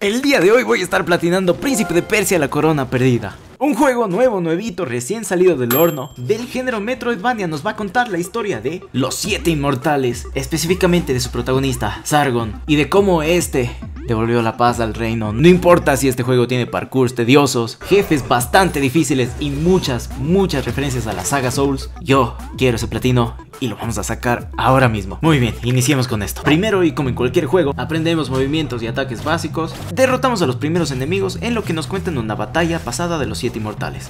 El día de hoy voy a estar platinando Príncipe de Persia la Corona Perdida. Un juego nuevo, nuevito, recién salido del horno, del género Metroidvania. Nos va a contar la historia de los 7 inmortales, específicamente de su protagonista, Sargon, y de cómo este devolvió la paz al reino. No importa si este juego tiene parkours tediosos, jefes bastante difíciles y muchas referencias a la saga Souls. Yo quiero ese platino y lo vamos a sacar ahora mismo. Muy bien, iniciemos con esto. Primero, y como en cualquier juego, aprendemos movimientos y ataques básicos. Derrotamos a los primeros enemigos en lo que nos cuentan una batalla pasada de los 7 inmortales.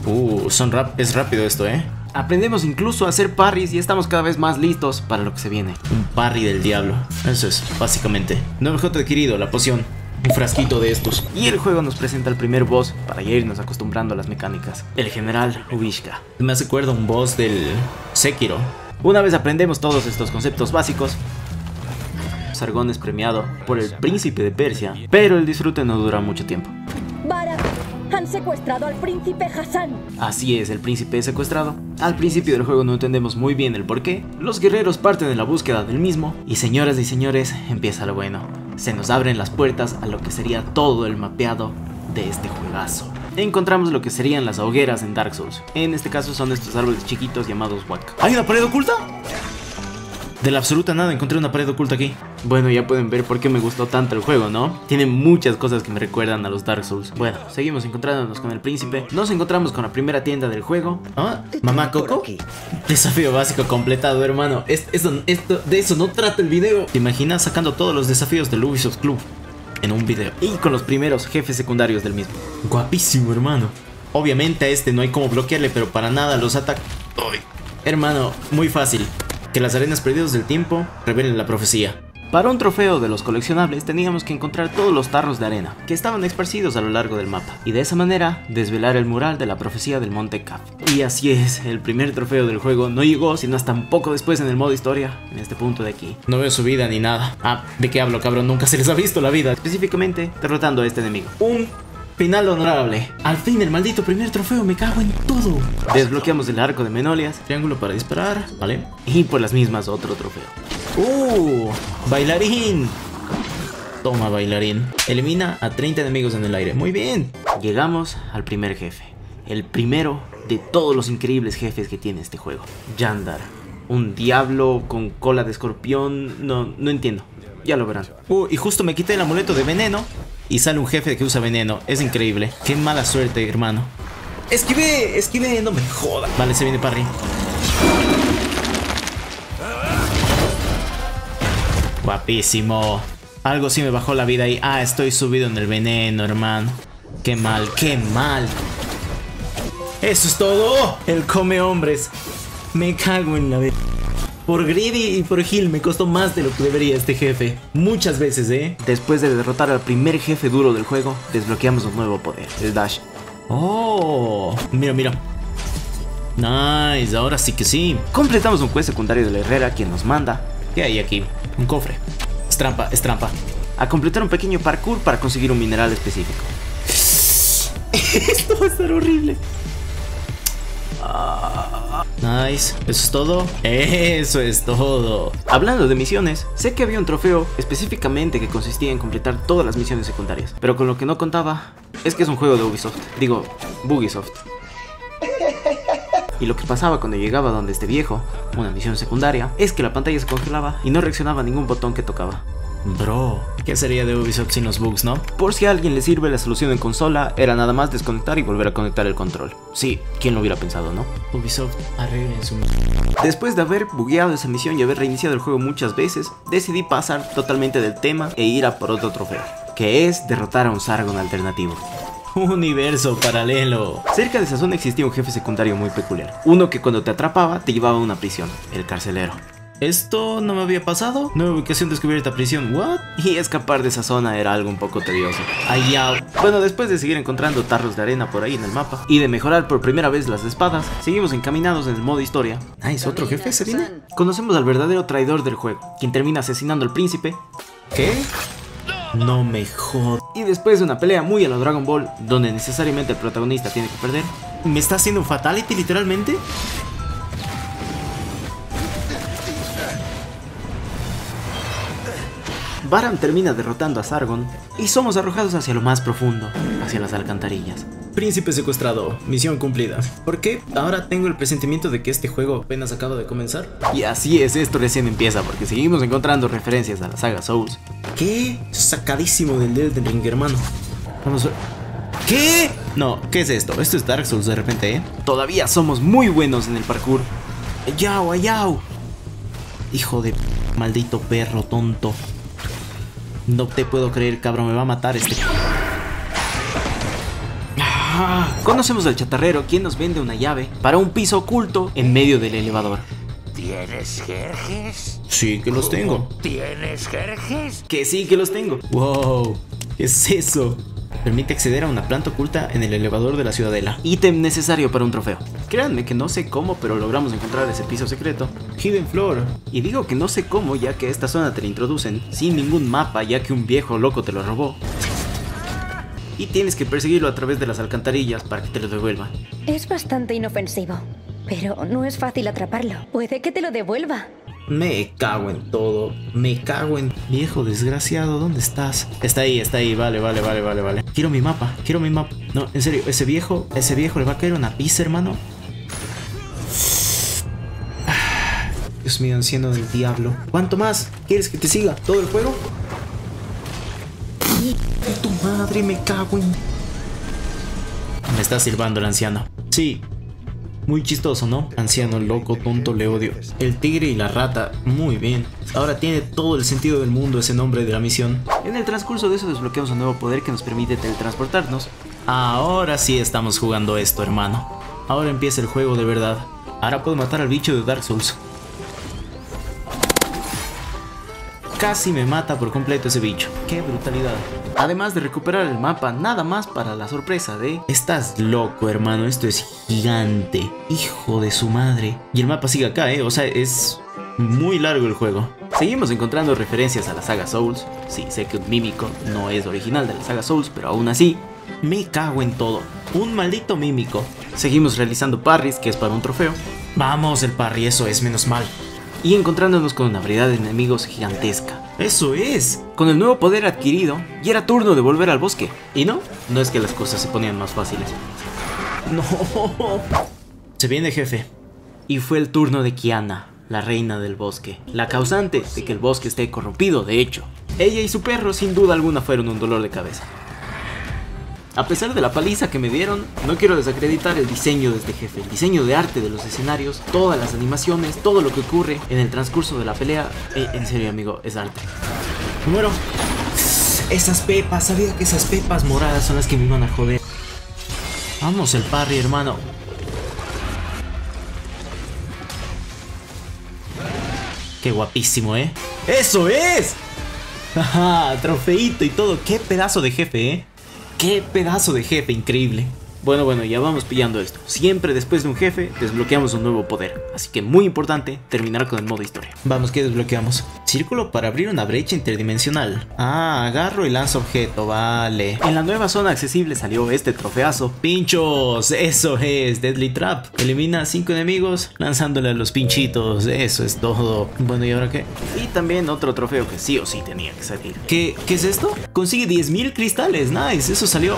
Es rápido esto, Aprendemos incluso a hacer parries y estamos cada vez más listos para lo que se viene. Un parry del diablo. Eso es, básicamente. No objeto adquirido, la poción. Un frasquito de estos. Y el juego nos presenta el primer boss para ya irnos acostumbrando a las mecánicas. El general Ubishka. Me hace acuerdo un boss del Sekiro. Una vez aprendemos todos estos conceptos básicos, Sargón es premiado por el príncipe de Persia, pero el disfrute no dura mucho tiempo. Baram, han secuestrado al príncipe Hassan. Así es, el príncipe es secuestrado. Al principio del juego no entendemos muy bien el porqué. Los guerreros parten en la búsqueda del mismo. Y señoras y señores, empieza lo bueno. Se nos abren las puertas a lo que sería todo el mapeado de este juegazo. Encontramos lo que serían las hogueras en Dark Souls. En este caso son estos árboles chiquitos llamados Wac. ¿Hay una pared oculta? De la absoluta nada encontré una pared oculta aquí. Bueno, ya pueden ver por qué me gustó tanto el juego, ¿no? Tiene muchas cosas que me recuerdan a los Dark Souls. Bueno, seguimos encontrándonos con el príncipe. Nos encontramos con la primera tienda del juego. ¿Ah? ¿Mamá Coco? Desafío básico completado, hermano. De eso no trata el video. ¿Te imaginas sacando todos los desafíos del Ubisoft Club en un video? Y con los primeros jefes secundarios del mismo. Guapísimo, hermano. Obviamente a este no hay como bloquearle, pero para nada los ataca. Hermano, muy fácil. Que las arenas perdidas del tiempo revelen la profecía. Para un trofeo de los coleccionables teníamos que encontrar todos los tarros de arena que estaban esparcidos a lo largo del mapa. Y de esa manera desvelar el mural de la profecía del monte Cap. Y así es, el primer trofeo del juego no llegó sino hasta un poco después en el modo historia. En este punto de aquí. No veo su vida ni nada. Ah, ¿de qué hablo, cabrón? Nunca se les ha visto la vida. Específicamente derrotando a este enemigo. Un final honorable. Al fin el maldito primer trofeo, me cago en todo. Desbloqueamos el arco de Menolias. Triángulo para disparar, ¿vale? Y por las mismas otro trofeo. ¡Bailarín! Toma, bailarín. Elimina a 30 enemigos en el aire. Muy bien. Llegamos al primer jefe. El primero de todos los increíbles jefes que tiene este juego. Jandar. Un diablo con cola de escorpión. No entiendo. Ya lo verán. Y justo me quité el amuleto de veneno y sale un jefe que usa veneno. Es increíble. Qué mala suerte, hermano. ¡Esquivé! ¡Esquivé! ¡No me jodas! Vale, se viene parry. Guapísimo. Algo sí me bajó la vida ahí. Ah, estoy subido en el veneno, hermano. Qué mal, qué mal. ¡Eso es todo! El come hombres. Me cago en la vida. Por greedy y por gil me costó más de lo que debería este jefe. Muchas veces, Después de derrotar al primer jefe duro del juego, desbloqueamos un nuevo poder. El dash. Mira, mira. Nice, ahora sí que sí. Completamos un quest secundario de la herrera, quien nos manda. ¿Qué hay aquí? Un cofre. Es trampa, es trampa. A completar un pequeño parkour para conseguir un mineral específico. Esto va a estar horrible. Nice, eso es todo. Eso es todo. Hablando de misiones, sé que había un trofeo específicamente que consistía en completar todas las misiones secundarias. Pero con lo que no contaba es que es un juego de Ubisoft. Digo, Bugisoft. Y lo que pasaba cuando llegaba donde este viejo, una misión secundaria, es que la pantalla se congelaba y no reaccionaba a ningún botón que tocaba. Bro, ¿qué sería de Ubisoft sin los bugs, no? Por si a alguien le sirve la solución en consola, era nada más desconectar y volver a conectar el control. Sí, ¿quién lo hubiera pensado, no? Ubisoft, arreglen su... Después de haber bugueado esa misión y haber reiniciado el juego muchas veces, decidí pasar totalmente del tema e ir a por otro trofeo, que es derrotar a un Sargon alternativo. Universo paralelo. Cerca de esa zona existía un jefe secundario muy peculiar. Uno que cuando te atrapaba te llevaba a una prisión. El carcelero. ¿Esto no me había pasado? Nueva ubicación descubierta, prisión. ¿What? Y escapar de esa zona era algo un poco tedioso. Bueno, después de seguir encontrando tarros de arena por ahí en el mapa y de mejorar por primera vez las espadas, seguimos encaminados en el modo historia. Nice, ¿otro jefe se viene? Conocemos al verdadero traidor del juego, quien termina asesinando al príncipe. ¿Qué? No me jodas. Y después de una pelea muy a la Dragon Ball, donde necesariamente el protagonista tiene que perder. ¿Me está haciendo un fatality literalmente? Baram termina derrotando a Sargon y somos arrojados hacia lo más profundo, hacia las alcantarillas. Príncipe secuestrado, misión cumplida. ¿Por qué? Ahora tengo el presentimiento de que este juego apenas acaba de comenzar. Y así es, esto recién empieza porque seguimos encontrando referencias a la saga Souls. ¿Qué? Sacadísimo del Elden Ring, hermano. Vamos a... ¿Qué? No, ¿qué es esto? Esto es Dark Souls de repente, ¿eh? Todavía somos muy buenos en el parkour. ¡Ayau, ayau! Hijo de... maldito perro tonto. No te puedo creer, cabrón, me va a matar este... Conocemos al chatarrero, quien nos vende una llave para un piso oculto en medio del elevador. ¿Tienes jerjes? Sí, que los tengo. ¿Tienes jerjes? Que sí, que los tengo. Wow, ¿qué es eso? Permite acceder a una planta oculta en el elevador de la ciudadela. Ítem necesario para un trofeo. Créanme que no sé cómo, pero logramos encontrar ese piso secreto. Hidden Floor. Y digo que no sé cómo, ya que esta zona te la introducen sin ningún mapa, ya que un viejo loco te lo robó. Y tienes que perseguirlo a través de las alcantarillas para que te lo devuelva. Es bastante inofensivo, pero no es fácil atraparlo. Puede que te lo devuelva. Me cago en todo, me cago en... Viejo desgraciado, ¿dónde estás? Está ahí, vale. Quiero mi mapa, No, en serio, ese viejo le va a caer una pizza, hermano. Dios mío, enciendo del diablo. ¿Cuánto más quieres que te siga? ¿Todo el juego? ¡Tu madre, me cago en...! Me está silbando el anciano. Sí. Muy chistoso, ¿no? Anciano, loco, tonto, le odio. El tigre y la rata, muy bien. Ahora tiene todo el sentido del mundo ese nombre de la misión. En el transcurso de eso desbloqueamos un nuevo poder que nos permite teletransportarnos. Ahora sí estamos jugando esto, hermano. Ahora empieza el juego de verdad. Ahora puedo matar al bicho de Dark Souls. Casi me mata por completo ese bicho. ¡Qué brutalidad! Además de recuperar el mapa, nada más para la sorpresa de... Estás loco, hermano, esto es gigante. Hijo de su madre. Y el mapa sigue acá, o sea, es muy largo el juego. Seguimos encontrando referencias a la saga Souls. Sí, sé que un mímico no es original de la saga Souls, pero aún así... Me cago en todo. Un maldito mímico. Seguimos realizando parries, que es para un trofeo. Vamos, el parry, eso es, menos mal. Y encontrándonos con una variedad de enemigos gigantesca. ¡Eso es! Con el nuevo poder adquirido, ya era turno de volver al bosque. Y no es que las cosas se ponían más fáciles. ¡No! Se viene jefe. Y fue el turno de Kiana, la reina del bosque. La causante de que el bosque esté corrompido, de hecho. Ella y su perro, sin duda alguna, fueron un dolor de cabeza. A pesar de la paliza que me dieron, no quiero desacreditar el diseño de este jefe, el diseño de arte de los escenarios, todas las animaciones, todo lo que ocurre en el transcurso de la pelea. En serio, amigo, es arte. Me muero. Esas pepas, sabía que esas pepas moradas son las que me iban a joder. Vamos, el parry, hermano. Qué guapísimo, ¿eh? ¡Eso es! ¡Ajá! Trofeito y todo. ¡Qué pedazo de jefe, eh! ¡Qué pedazo de jefe increíble! Bueno, ya vamos pillando esto. Siempre después de un jefe, desbloqueamos un nuevo poder. Así que muy importante terminar con el modo historia. Vamos, ¿qué desbloqueamos? Círculo para abrir una brecha interdimensional. Ah, agarro y lanzo objeto, vale. En la nueva zona accesible salió este trofeazo. ¡Pinchos! Eso es, Deadly Trap. Elimina 5 enemigos lanzándole a los pinchitos. Eso es todo. Bueno, ¿y ahora qué? Y también otro trofeo que sí o sí tenía que salir. ¿Qué es esto? Consigue 10.000 cristales. Nice, eso salió...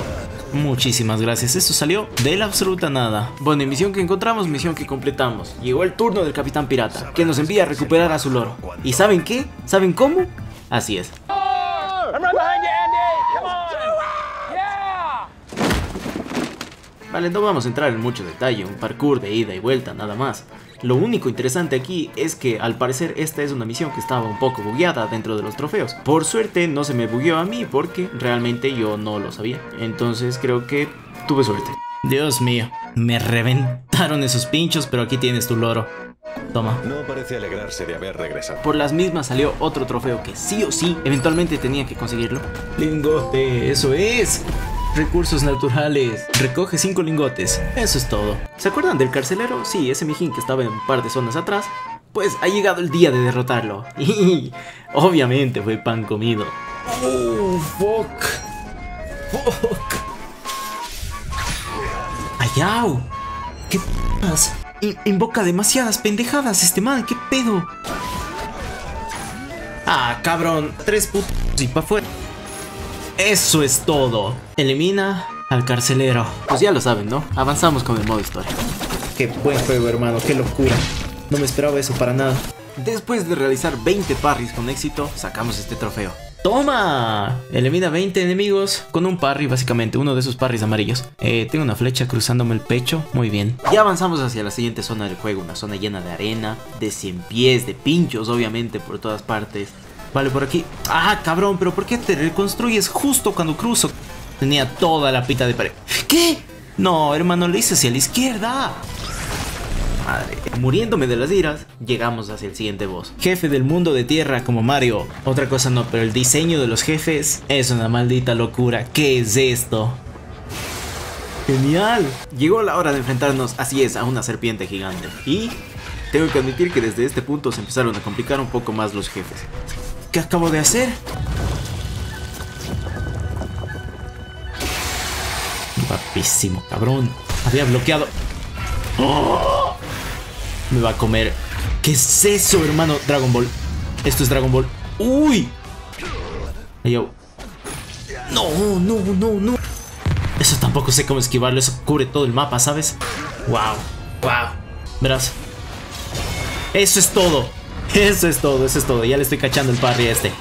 Muchísimas gracias, eso salió de la absoluta nada. Bueno, misión que encontramos, misión que completamos. Llegó el turno del Capitán Pirata, que nos envía a recuperar a su loro. ¿Y saben qué? ¿Saben cómo? Así es. Vale, no vamos a entrar en mucho detalle, un parkour de ida y vuelta, nada más. Lo único interesante aquí es que al parecer esta es una misión que estaba un poco bugueada dentro de los trofeos. Por suerte no se me bugueó a mí porque realmente yo no lo sabía. Entonces creo que tuve suerte. Dios mío, me reventaron esos pinchos, pero aquí tienes tu loro. Toma. No parece alegrarse de haber regresado. Por las mismas salió otro trofeo que sí o sí eventualmente tenía que conseguirlo. Lingote, eso es. Recursos naturales. Recoge 5 lingotes. Eso es todo. ¿Se acuerdan del carcelero? Sí, ese mijín que estaba en un par de zonas atrás. Pues ha llegado el día de derrotarlo. Y obviamente fue pan comido. Oh, fuck. Ayau. ¿Qué pasa? Invoca demasiadas pendejadas este man. ¿Qué pedo? Ah, cabrón. 3 putos y pa' fuera. Eso es todo. Elimina al carcelero. Pues ya lo saben, ¿no? Avanzamos con el modo historia. Qué buen juego, hermano. Qué locura. No me esperaba eso para nada. Después de realizar 20 parries con éxito, sacamos este trofeo. ¡Toma! Elimina 20 enemigos con un parry, básicamente, uno de esos parries amarillos. Tengo una flecha cruzándome el pecho, muy bien. Ya avanzamos hacia la siguiente zona del juego, una zona llena de arena, de 100 pies, de pinchos, obviamente, por todas partes. Vale, por aquí. ¡Ah, cabrón! ¿Pero por qué te reconstruyes justo cuando cruzo? Tenía toda la pita de pared. ¿Qué? No, hermano, lo hice hacia la izquierda. Madre. Muriéndome de las iras, llegamos hacia el siguiente boss. Jefe del mundo de tierra como Mario. Otra cosa no, pero el diseño de los jefes es una maldita locura. ¿Qué es esto? ¡Genial! Llegó la hora de enfrentarnos, así es, a una serpiente gigante. Y tengo que admitir que desde este punto se empezaron a complicar un poco más los jefes. ¿Qué acabo de hacer? Guapísimo, cabrón. Había bloqueado. ¡Oh! Me va a comer. ¿Qué es eso, hermano? Dragon Ball. Esto es Dragon Ball. ¡Uy! Yo. No, no, no, no. Eso tampoco sé cómo esquivarlo. Eso cubre todo el mapa, ¿sabes? ¡Wow! ¡Wow! Verás. Eso es todo. Eso es todo, eso es todo. Ya le estoy cachando el parry a este.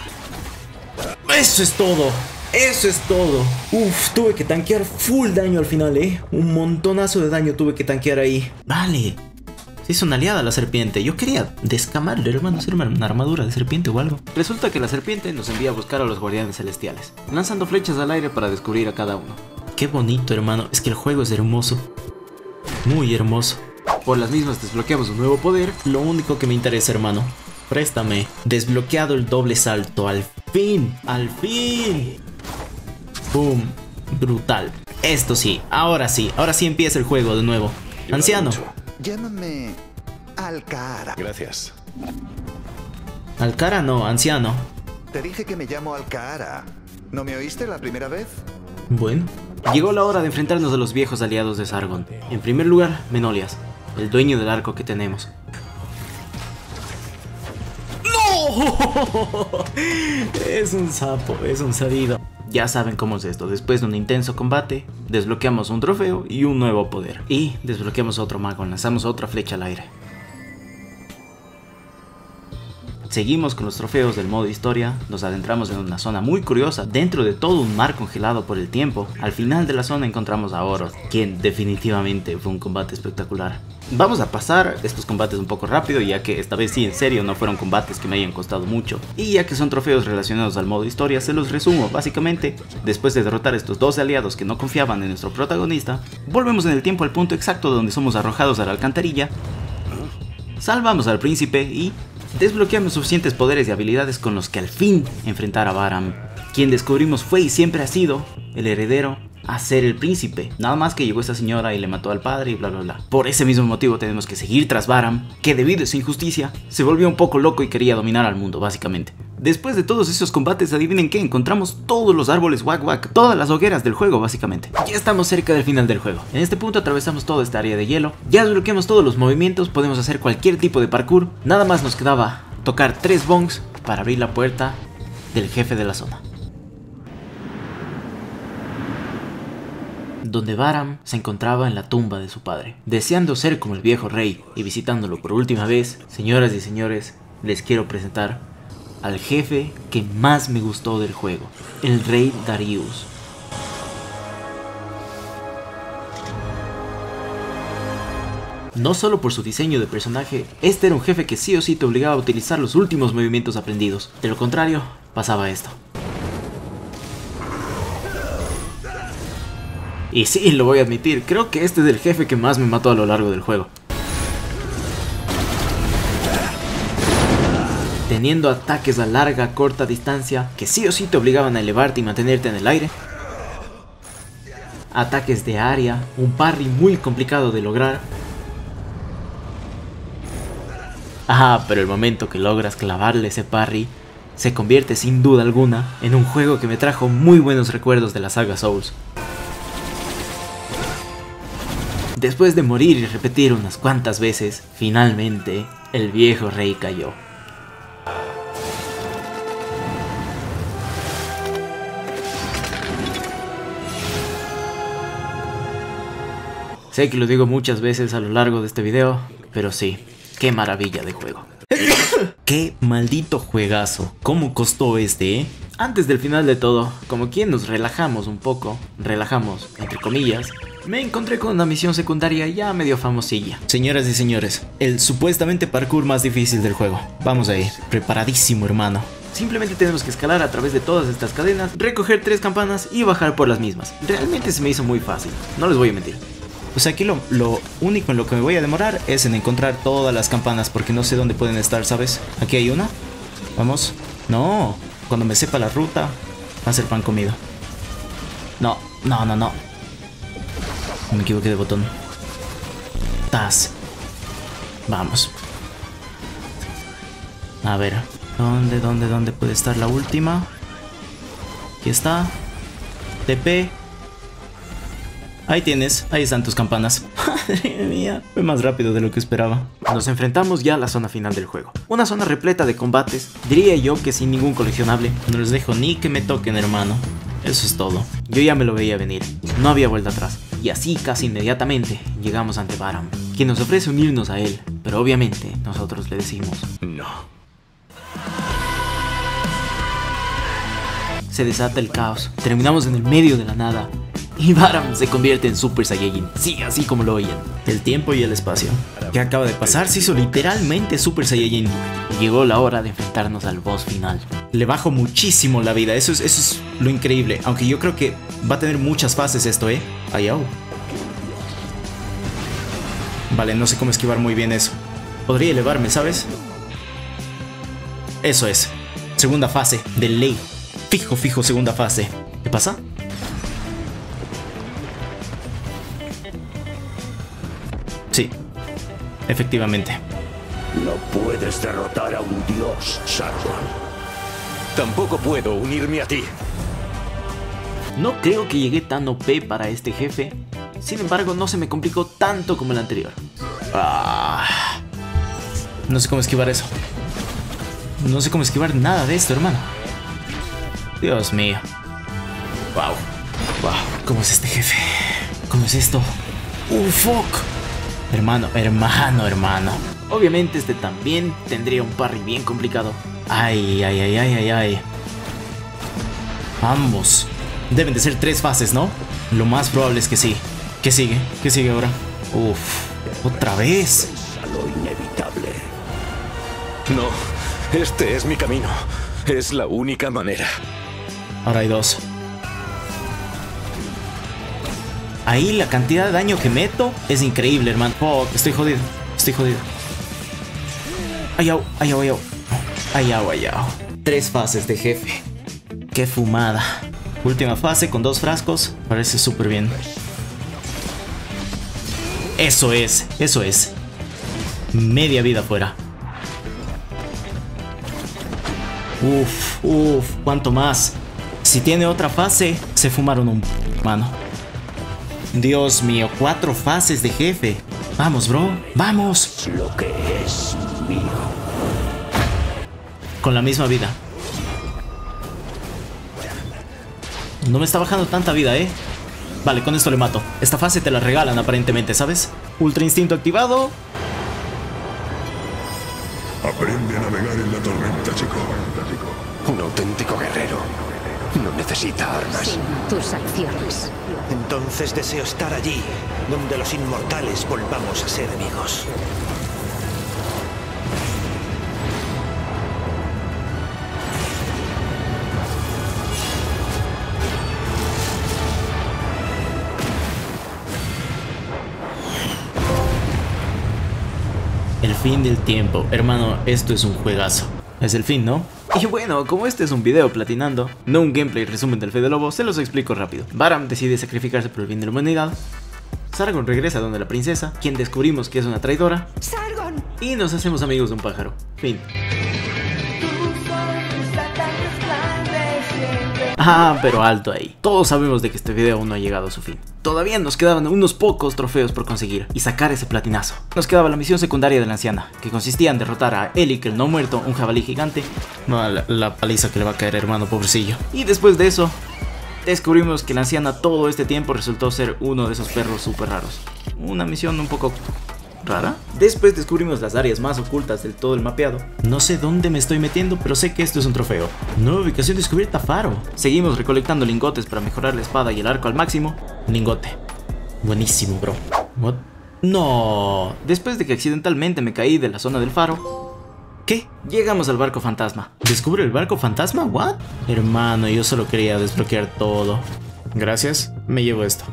Eso es todo. Eso es todo. Uf, tuve que tanquear full daño al final, ¿eh? Un montonazo de daño tuve que tanquear ahí. Vale. Se hizo una aliada la serpiente. Yo quería descamarle, hermano, hacerme una armadura de serpiente o algo. Resulta que la serpiente nos envía a buscar a los guardianes celestiales, lanzando flechas al aire para descubrir a cada uno. Qué bonito, hermano. Es que el juego es hermoso. Muy hermoso. Por las mismas desbloqueamos un nuevo poder. Lo único que me interesa, hermano. Préstame. Desbloqueado el doble salto. Al fin. Al fin. Boom. Brutal. Esto sí. Ahora sí. Ahora sí empieza el juego de nuevo. Anciano. Llámame Alcara. Gracias. Alcara no, anciano. Te dije que me llamo Alcara. ¿No me oíste la primera vez? Bueno. Llegó la hora de enfrentarnos a los viejos aliados de Sargon. En primer lugar, Menolias, el dueño del arco que tenemos. ¡No! Es un sapo, es un sabido. Ya saben cómo es esto, después de un intenso combate, desbloqueamos un trofeo y un nuevo poder. Y desbloqueamos a otro mago, lanzamos otra flecha al aire. Seguimos con los trofeos del modo historia, nos adentramos en una zona muy curiosa, dentro de todo un mar congelado por el tiempo. Al final de la zona encontramos a Oroth, quien definitivamente fue un combate espectacular. Vamos a pasar estos combates un poco rápido, ya que esta vez sí, en serio, no fueron combates que me hayan costado mucho. Y ya que son trofeos relacionados al modo historia, se los resumo. Básicamente, después de derrotar a estos 12 aliados que no confiaban en nuestro protagonista, volvemos en el tiempo al punto exacto donde somos arrojados a la alcantarilla, salvamos al príncipe y desbloqueamos suficientes poderes y habilidades con los que al fin enfrentar a Baram, quien descubrimos fue y siempre ha sido el heredero a ser el príncipe. Nada más que llegó esta señora y le mató al padre y bla bla bla. Por ese mismo motivo tenemos que seguir tras Baram, que debido a su injusticia se volvió un poco loco y quería dominar al mundo, básicamente. Después de todos esos combates, adivinen qué, encontramos todos los árboles Wac, todas las hogueras del juego, básicamente. Ya estamos cerca del final del juego. En este punto atravesamos toda esta área de hielo, ya desbloqueamos todos los movimientos, podemos hacer cualquier tipo de parkour. Nada más nos quedaba tocar 3 bongs para abrir la puerta del jefe de la zona, donde Baram se encontraba en la tumba de su padre, deseando ser como el viejo rey y visitándolo por última vez. Señoras y señores, les quiero presentar al jefe que más me gustó del juego, el rey Darius. No solo por su diseño de personaje, este era un jefe que sí o sí te obligaba a utilizar los últimos movimientos aprendidos. De lo contrario, pasaba esto. Y sí, lo voy a admitir, creo que este es el jefe que más me mató a lo largo del juego. Teniendo ataques a larga, corta distancia, que sí o sí te obligaban a elevarte y mantenerte en el aire. Ataques de área, un parry muy complicado de lograr. Ah, pero el momento que logras clavarle ese parry, se convierte sin duda alguna en un juego que me trajo muy buenos recuerdos de la saga Souls. Después de morir y repetir unas cuantas veces, finalmente el viejo rey cayó. Sé que lo digo muchas veces a lo largo de este video, pero sí, qué maravilla de juego. ¡Qué maldito juegazo! ¿Cómo costó este, eh? Antes del final de todo, como quien nos relajamos un poco, relajamos entre comillas, me encontré con una misión secundaria ya medio famosilla. Señoras y señores, el supuestamente parkour más difícil del juego. Vamos ahí, preparadísimo hermano. Simplemente tenemos que escalar a través de todas estas cadenas, recoger 3 campanas y bajar por las mismas. Realmente se me hizo muy fácil, no les voy a mentir. O sea, aquí lo único en lo que me voy a demorar es en encontrar todas las campanas, porque no sé dónde pueden estar, ¿sabes? Aquí hay una. Vamos. No. Cuando me sepa la ruta, va a ser pan comido. No, no, no, no. Me equivoqué de botón. ¡Tas! Vamos. A ver. ¿Dónde puede estar la última? Aquí está. TP. Ahí tienes, ahí están tus campanas. Madre mía, fue más rápido de lo que esperaba. Nos enfrentamos ya a la zona final del juego. Una zona repleta de combates, diría yo que sin ningún coleccionable. No les dejo ni que me toquen, hermano. Eso es todo. Yo ya me lo veía venir, no había vuelta atrás. Y así casi inmediatamente llegamos ante Baram, quien nos ofrece unirnos a él, pero obviamente nosotros le decimos no. Se desata el caos, terminamos en el medio de la nada y Baram se convierte en Super Saiyajin, sí, así como lo oyen. El tiempo y el espacio. ¿Qué acaba de pasar? Se hizo literalmente Super Saiyajin. Llegó la hora de enfrentarnos al boss final. Le bajo muchísimo la vida, eso es lo increíble, aunque yo creo que va a tener muchas fases esto, ¿eh? Ay, au. Vale, no sé cómo esquivar muy bien eso. Podría elevarme, ¿sabes? Eso es. Segunda fase, de ley. Fijo, segunda fase. ¿Qué pasa? Sí, efectivamente. No puedes derrotar a un dios, Sargon. Tampoco puedo unirme a ti. No creo que llegué tan OP para este jefe. Sin embargo, no se me complicó tanto como el anterior. Ah, no sé cómo esquivar eso. No sé cómo esquivar nada de esto, hermano. Dios mío. Wow. Wow. ¿Cómo es este jefe? ¿Cómo es esto? ¡Fuck! Hermano. Obviamente este también tendría un parry bien complicado. Ay. Ambos. Deben de ser 3 fases, ¿no? Lo más probable es que sí. ¿Qué sigue? ¿Qué sigue ahora? Uf. Otra vez. A lo inevitable. No. Este es mi camino. Es la única manera. Ahora hay 2. Ahí la cantidad de daño que meto es increíble, hermano. Oh, estoy jodido. Ay, au. 3 fases de jefe. Qué fumada. Última fase con 2 frascos. Parece súper bien. Eso es. Media vida fuera. Uf, cuánto más. Si tiene otra fase, se fumaron un mano. Dios mío, 4 fases de jefe. Vamos, bro, vamos. Lo que es mío. Con la misma vida. No me está bajando tanta vida, ¿eh? Vale, con esto le mato. Esta fase te la regalan aparentemente, ¿sabes? Ultra instinto activado. Aprende a navegar en la tormenta, chico. Un auténtico guerrero no necesita armas. Sí, tus acciones. Entonces deseo estar allí, donde los inmortales volvamos a ser amigos. El fin del tiempo. Hermano, esto es un juegazo. Es el fin, ¿no? Y bueno, como este es un video platinando, no un gameplay resumen del Fede Lobo, se los explico rápido. Baram decide sacrificarse por el bien de la humanidad. Sargon regresa donde la princesa, quien descubrimos que es una traidora. ¡Sargon! Y nos hacemos amigos de un pájaro. Fin. Ah, pero alto ahí. Todos sabemos de que este video aún no ha llegado a su fin. Todavía nos quedaban unos pocos trofeos por conseguir y sacar ese platinazo. Nos quedaba la misión secundaria de la anciana, que consistía en derrotar a Elik el no muerto, un jabalí gigante. La paliza que le va a caer, hermano, pobrecillo. Y después de eso, descubrimos que la anciana todo este tiempo resultó ser uno de esos perros súper raros. Una misión un poco rara. Después descubrimos las áreas más ocultas del todo el mapeado. No sé dónde me estoy metiendo, pero sé que esto es un trofeo. Nueva ubicación descubierta, Faro. Seguimos recolectando lingotes para mejorar la espada y el arco al máximo. Lingote. Buenísimo, bro. What? No. Después de que accidentalmente me caí de la zona del faro... ¿Qué? Llegamos al barco fantasma. ¿Descubre el barco fantasma? ¿What? Hermano, yo solo quería desbloquear todo. Gracias, me llevo esto.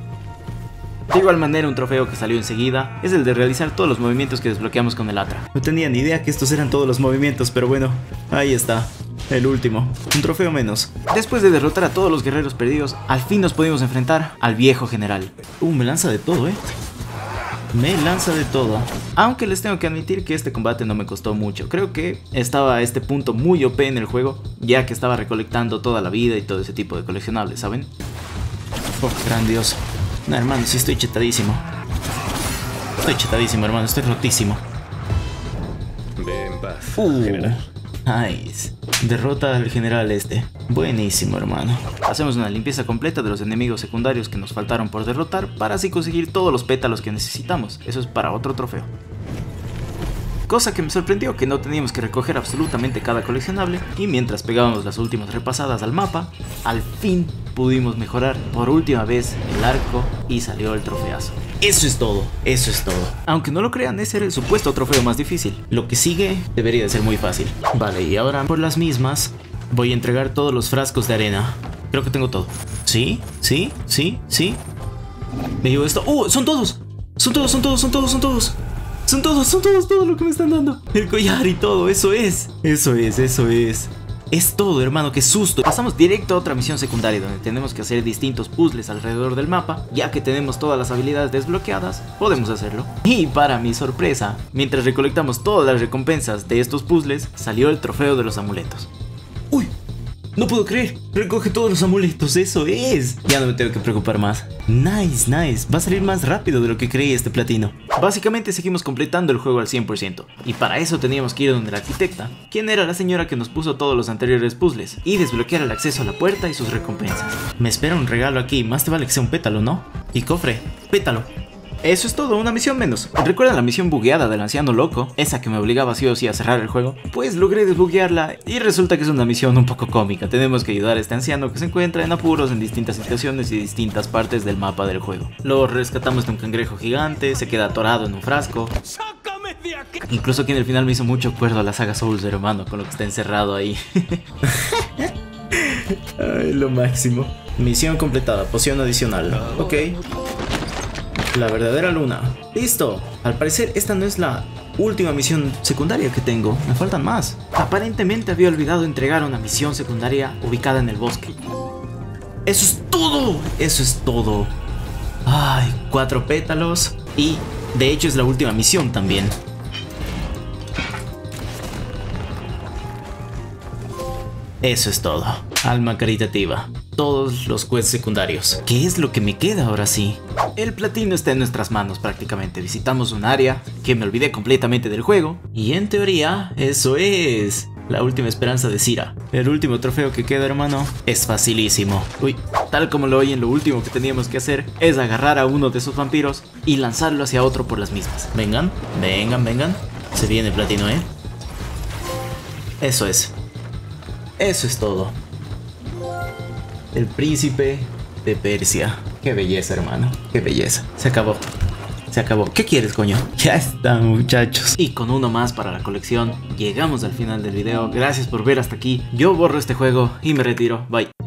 De igual manera, un trofeo que salió enseguida es el de realizar todos los movimientos que desbloqueamos con el Atra. No tenía ni idea que estos eran todos los movimientos, pero bueno, ahí está. El último, un trofeo menos. Después de derrotar a todos los guerreros perdidos, al fin nos pudimos enfrentar al viejo general. Me lanza de todo, Me lanza de todo. Aunque les tengo que admitir que este combate no me costó mucho. Creo que estaba a este punto muy OP en el juego, ya que estaba recolectando toda la vida y todo ese tipo de coleccionables, ¿saben? Oh, grandioso. No, hermano, sí estoy chetadísimo. Estoy chetadísimo, hermano, estoy rotísimo. Ven, paz, general. Nice. Derrota al general este. Buenísimo, hermano. Hacemos una limpieza completa de los enemigos secundarios que nos faltaron por derrotar para así conseguir todos los pétalos que necesitamos. Eso es para otro trofeo. Cosa que me sorprendió que no teníamos que recoger absolutamente cada coleccionable, y mientras pegábamos las últimas repasadas al mapa, al fin pudimos mejorar por última vez el arco y salió el trofeazo. Eso es todo, eso es todo. Aunque no lo crean, ese era el supuesto trofeo más difícil. Lo que sigue debería de ser muy fácil. Vale, y ahora por las mismas voy a entregar todos los frascos de arena. Creo que tengo todo. ¿Sí? ¿Sí? ¿Sí? ¿Sí? Me llevo esto. ¡Oh! ¡Son todos! ¡Son todos! ¡Son todos! ¡Son todos! ¡Son todos! Son todos, todo lo que me están dando. El collar y todo, eso es. Es todo, hermano, qué susto. Pasamos directo a otra misión secundaria donde tenemos que hacer distintos puzzles alrededor del mapa. Ya que tenemos todas las habilidades desbloqueadas, podemos hacerlo. Y para mi sorpresa, mientras recolectamos todas las recompensas de estos puzzles, salió el trofeo de los amuletos. ¡Uy! No puedo creer, recoge todos los amuletos, eso es. Ya no me tengo que preocupar más. Nice, nice, va a salir más rápido de lo que creí este platino. Básicamente seguimos completando el juego al 100%. Y para eso teníamos que ir donde la arquitecta, quien era la señora que nos puso todos los anteriores puzzles, y desbloquear el acceso a la puerta y sus recompensas. Me espera un regalo aquí, más te vale que sea un pétalo, ¿no? Y cofre, pétalo. Eso es todo, una misión menos. ¿Recuerdan la misión bugueada del anciano loco? Esa que me obligaba sí o sí a cerrar el juego. Pues logré desbuguearla y resulta que es una misión un poco cómica. Tenemos que ayudar a este anciano que se encuentra en apuros en distintas situaciones y distintas partes del mapa del juego. Lo rescatamos de un cangrejo gigante, se queda atorado en un frasco. ¡Sácame de aquí! Incluso aquí en el final me hizo mucho acuerdo a la saga Souls, hermano, con lo que está encerrado ahí. Ay, lo máximo. Misión completada, poción adicional. Ok. La verdadera luna. ¡Listo! Al parecer esta no es la última misión secundaria que tengo. Me faltan más. Aparentemente había olvidado entregar una misión secundaria ubicada en el bosque. ¡Eso es todo! ¡Eso es todo! ¡Ay! 4 pétalos. Y de hecho es la última misión también. Eso es todo. Alma caritativa. Todos los quests secundarios. ¿Qué es lo que me queda ahora sí? El platino está en nuestras manos prácticamente. Visitamos un área que me olvidé completamente del juego. Y en teoría, eso es la última esperanza de Sira. El último trofeo que queda, hermano, es facilísimo. Uy, tal como lo oyen, lo último que teníamos que hacer es agarrar a uno de esos vampiros y lanzarlo hacia otro por las mismas. Vengan, vengan, vengan. Se viene el platino, ¿eh? Eso es. Eso es todo. El príncipe de Persia. Qué belleza, hermano, qué belleza. Se acabó, se acabó. ¿Qué quieres, coño? Ya está, muchachos. Y con uno más para la colección, llegamos al final del video. Gracias por ver hasta aquí. Yo borro este juego y me retiro. Bye.